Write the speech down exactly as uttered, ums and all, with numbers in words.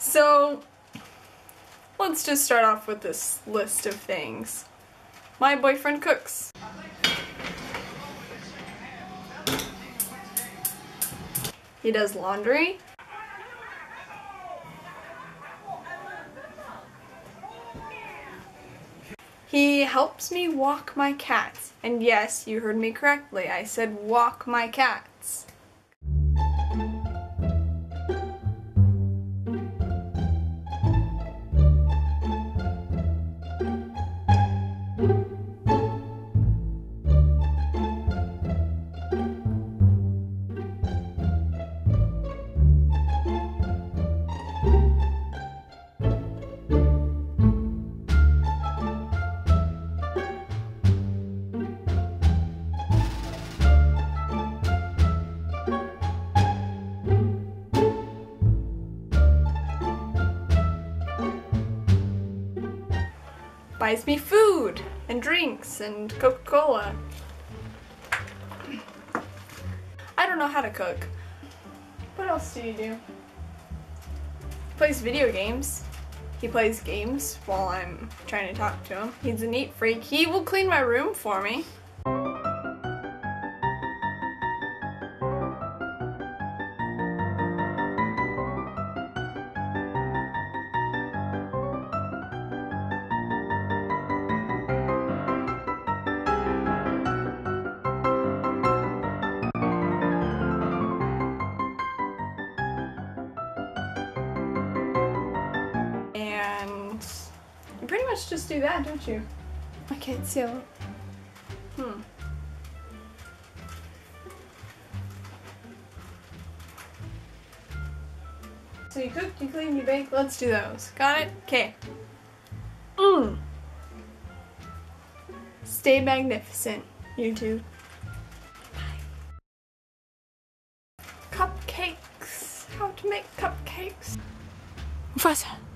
So let's just start off with this list of things. My boyfriend cooks. He does laundry. He helps me walk my cats. And yes, you heard me correctly. I said walk my cats. Buys me food and drinks and Coca-Cola. I don't know how to cook. What else do you do? He plays video games. He plays games while I'm trying to talk to him. He's a neat freak. He will clean my room for me. You pretty much just do that, don't you? I can't see it. Hmm. So you cook, you clean, you bake. Let's do those. Got it? Okay. Mmm. Stay magnificent, YouTube. Bye. Cupcakes. How to make cupcakes. What's that?